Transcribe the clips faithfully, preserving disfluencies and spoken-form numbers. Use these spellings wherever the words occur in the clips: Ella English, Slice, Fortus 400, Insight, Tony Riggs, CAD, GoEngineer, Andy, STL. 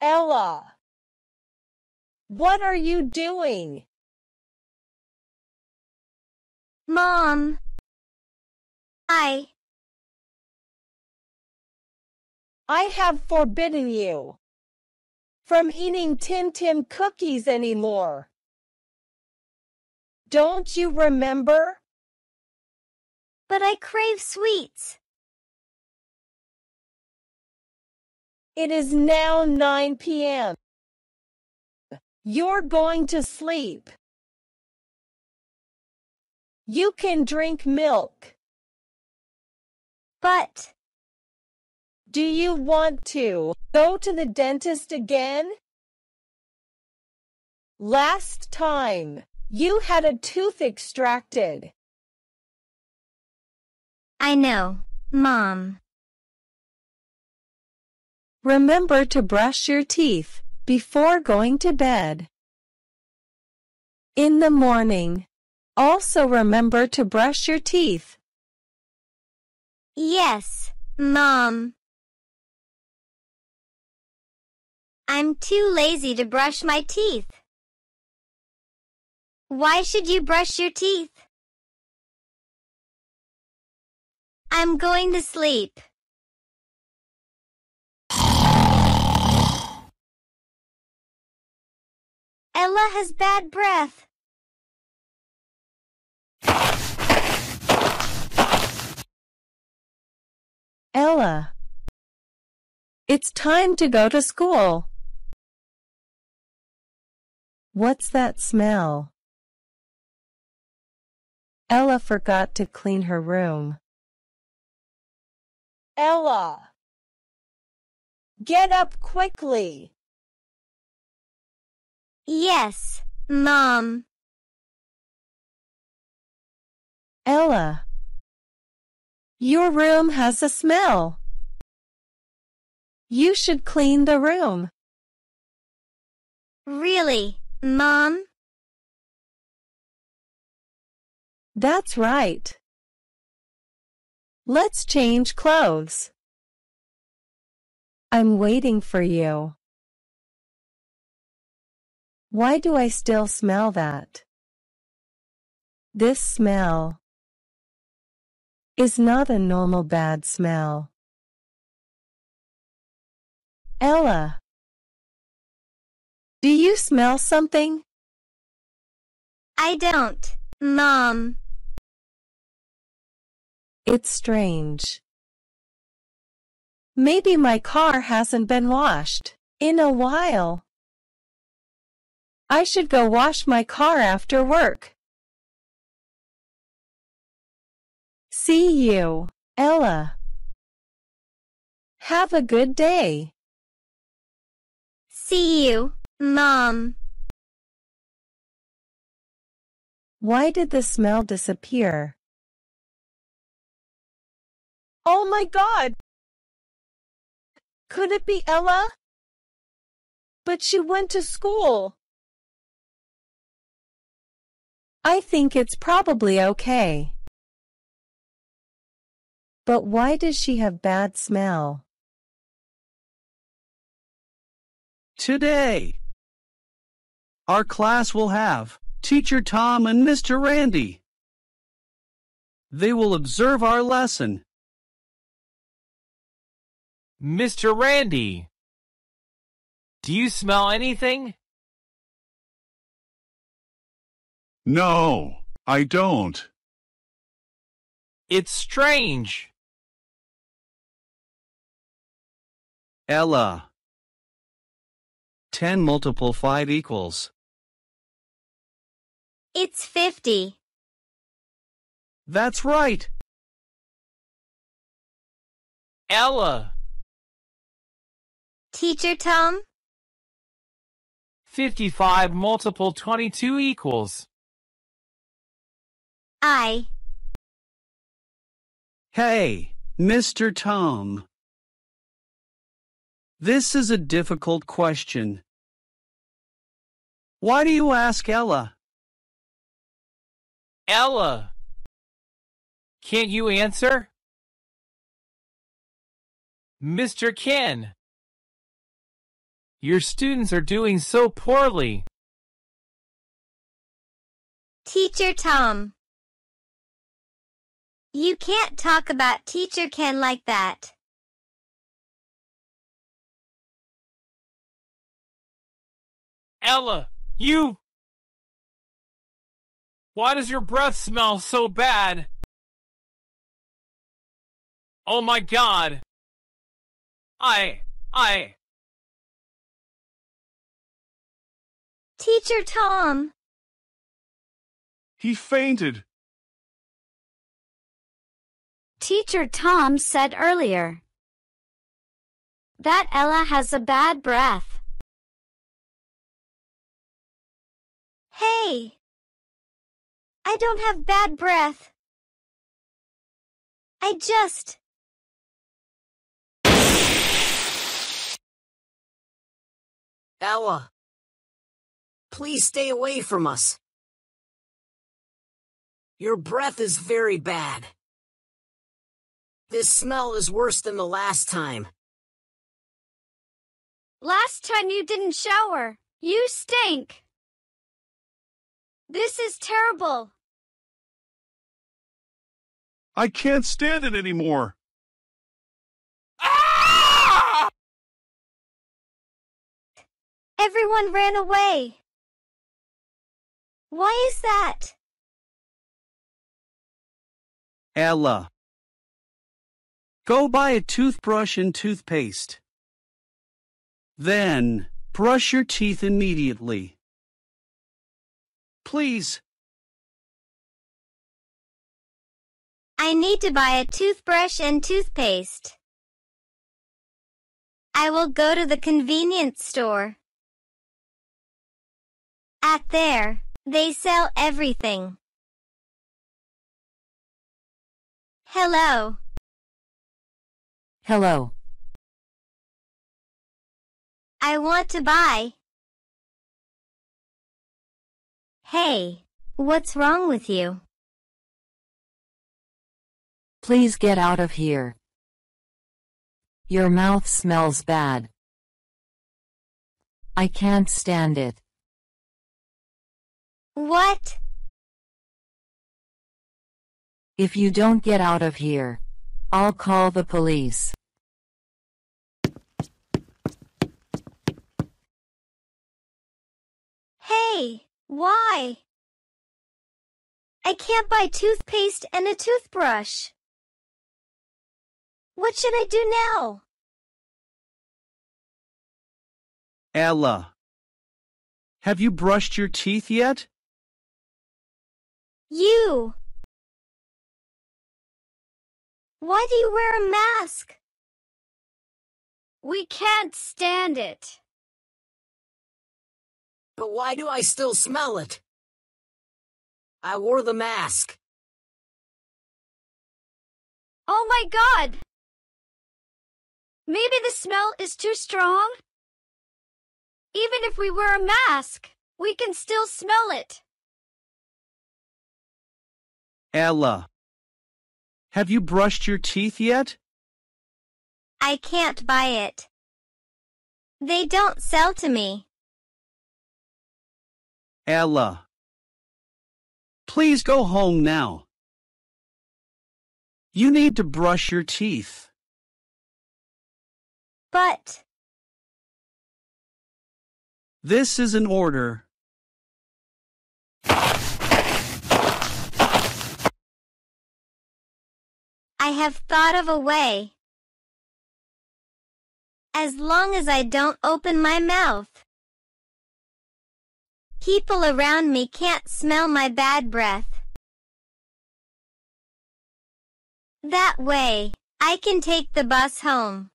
Ella, what are you doing? Mom, I I have forbidden you from eating Tim Tim cookies anymore. Don't you remember? But I crave sweets. It is now nine p m You're going to sleep. You can drink milk. But do you want to go to the dentist again? Last time, you had a tooth extracted. I know, Mom. Remember to brush your teeth before going to bed. In the morning, also remember to brush your teeth. Yes, Mom. I'm too lazy to brush my teeth. Why should you brush your teeth? I'm going to sleep. Ella has bad breath. Ella, it's time to go to school. What's that smell? Ella forgot to clean her room. Ella, get up quickly. Yes, Mom. Ella, your room has a smell. You should clean the room. Really, Mom? That's right. Let's change clothes. I'm waiting for you. Why do I still smell that? This smell is not a normal bad smell. Ella, do you smell something? I don't, Mom. It's strange. Maybe my car hasn't been washed in a while. I should go wash my car after work. See you, Ella. Have a good day. See you, Mom. Why did the smell disappear? Oh my God! Could it be Ella? But she went to school. I think it's probably okay. But why does she have bad smell? Today, our class will have Teacher Tom and Mister Randy. They will observe our lesson. Mister Randy, do you smell anything? No, I don't. It's strange. Ella, ten multiple five equals. It's fifty. That's right. Ella. Teacher Tom? fifty-five multiple twenty-two equals. I. Hey, Mister Tom. This is a difficult question. Why do you ask Ella? Ella, can't you answer? Mister Ken, Your students are doing so poorly. Teacher Tom, you can't talk about Teacher Ken like that. Ella, you... Why does your breath smell so bad? Oh my God! I... I... Teacher Tom! He fainted. Teacher Tom said earlier that Ella has a bad breath. Hey! I don't have bad breath. I just... Ella, please stay away from us. Your breath is very bad. This smell is worse than the last time. Last time you didn't shower. You stink. This is terrible. I can't stand it anymore. Ah! Everyone ran away. Why is that? Ella, go buy a toothbrush and toothpaste. Then, brush your teeth immediately. Please. I need to buy a toothbrush and toothpaste. I will go to the convenience store. At there, they sell everything. Hello. Hello. I want to buy. Hey, what's wrong with you? Please get out of here. Your mouth smells bad. I can't stand it. What? If you don't get out of here, I'll call the police. Hey, why? I can't buy toothpaste and a toothbrush. What should I do now? Ella, have you brushed your teeth yet? You... Why do you wear a mask? We can't stand it. But why do I still smell it? I wore the mask. Oh my God! Maybe the smell is too strong? Even if we wear a mask, we can still smell it. Ella, have you brushed your teeth yet? I can't buy it. They don't sell to me. Ella, please go home now. You need to brush your teeth. But... This is an order. I have thought of a way. As long as I don't open my mouth, people around me can't smell my bad breath. That way, I can take the bus home.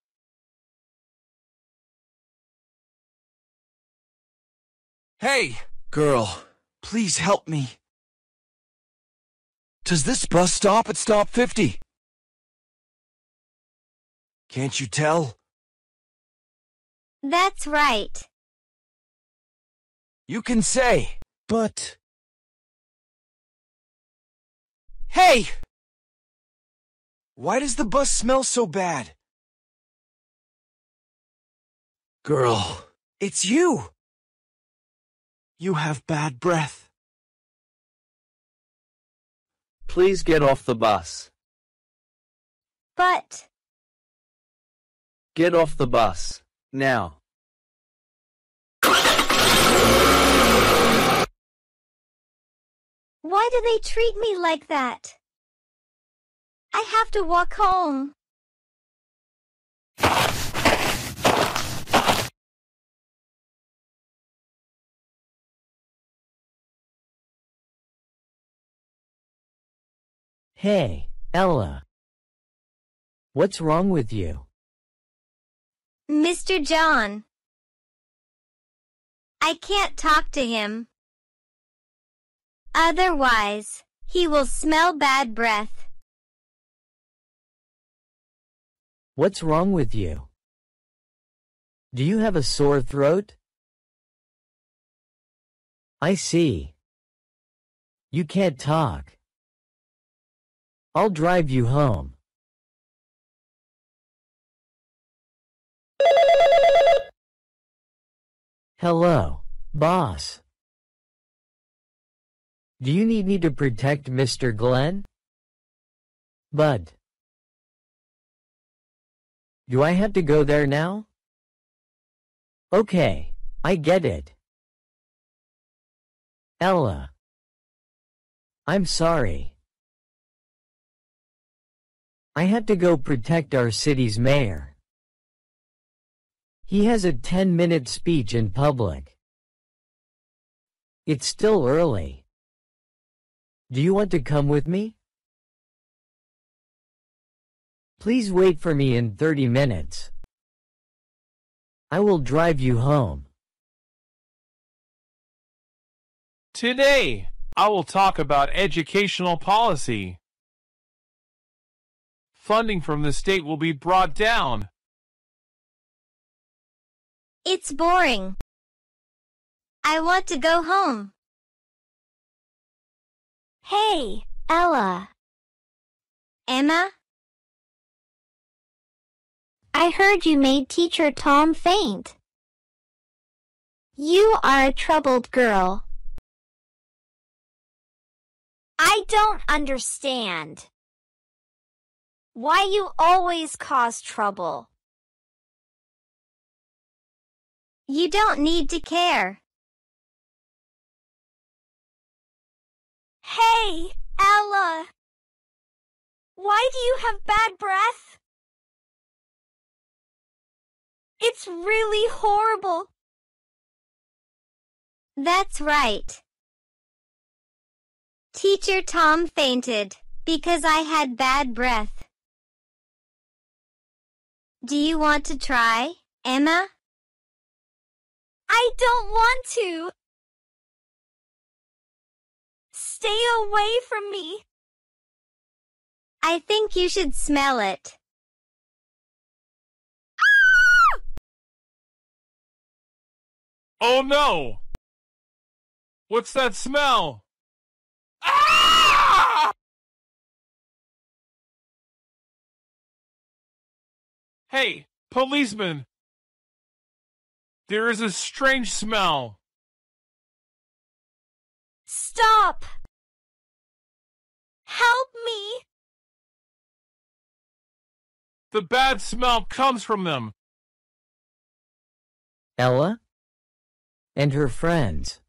Hey, girl, please help me. Does this bus stop at stop fifty? Can't you tell? That's right. You can say, but... Hey! Why does the bus smell so bad? Girl, It's you! You have bad breath. Please get off the bus. But... Get off the bus, now. Why do they treat me like that? I have to walk home. Hey, Ella. What's wrong with you? Mister John. I can't talk to him. Otherwise, he will smell bad breath. What's wrong with you? Do you have a sore throat? I see. You can't talk. I'll drive you home. Hello, boss. Do you need me to protect Mister Glenn? Bud. Do I have to go there now? Okay, I get it. Ella. I'm sorry. I had to go protect our city's mayor. He has a ten-minute speech in public. It's still early. Do you want to come with me? Please wait for me in thirty minutes. I will drive you home. Today, I will talk about educational policy. Funding from the state will be brought down. It's boring. I want to go home. Hey, Ella. Emma? I heard you made teacher Tom faint. You are a troubled girl. I don't understand why you always cause trouble. You don't need to care. Hey, Ella. Why do you have bad breath? It's really horrible. That's right. Teacher Tom fainted because I had bad breath. Do you want to try, Emma? I don't want to. Stay away from me. I think you should smell it. Oh no! What's that smell? Ah! Hey, policeman! There is a strange smell. Stop! Help me! The bad smell comes from them. Ella? And her friends.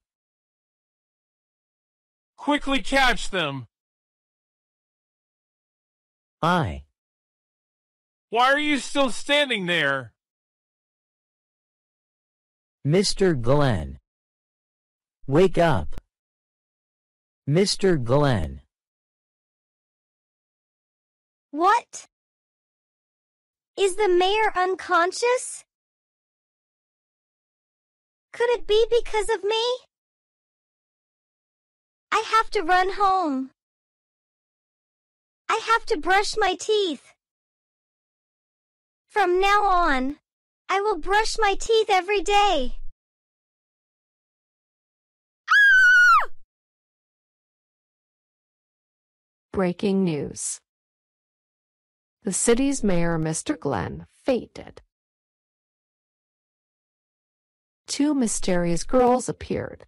Quickly catch them. I. Why are you still standing there? Mister Glenn. Wake up. Mister Glenn. What? Is the mayor unconscious? Could it be because of me? I have to run home. I have to brush my teeth. From now on, I will brush my teeth every day. Breaking news. The city's mayor, Mister Glenn, fainted. two mysterious girls appeared.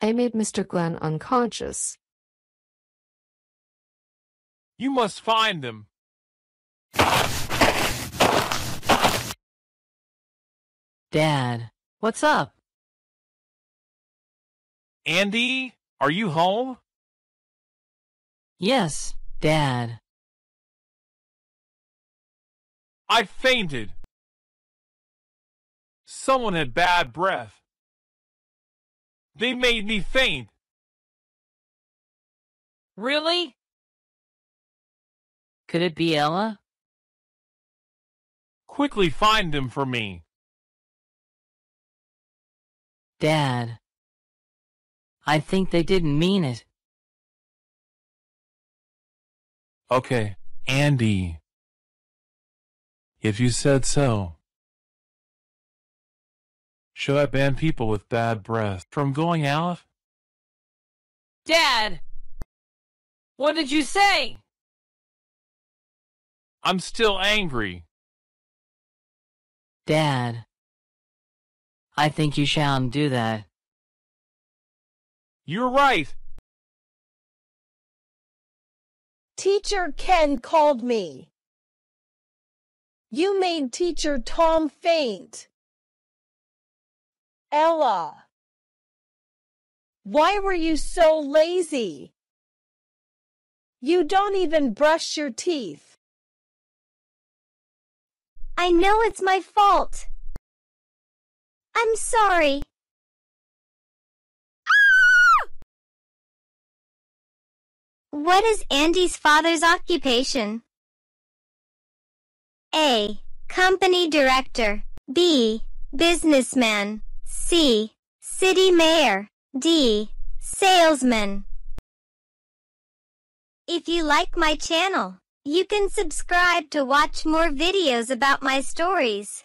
I made Mister Glenn unconscious. You must find them. Dad, what's up? Andy, are you home? Yes, Dad. I fainted. Someone had bad breath. They made me faint. Really? Could it be Ella? Quickly find them for me. Dad, I think they didn't mean it. Okay, Andy. If you said so. Should I ban people with bad breath from going out? Dad! What did you say? I'm still angry. Dad, I think you shouldn't do that. You're right. Teacher Ken called me. You made Teacher Tom faint. Ella, why were you so lazy? You don't even brush your teeth. I know it's my fault. I'm sorry. Ah! What is Andy's father's occupation? A. Company director. B. Businessman. C. City mayor. D. Salesman. If you like my channel, you can subscribe to watch more videos about my stories.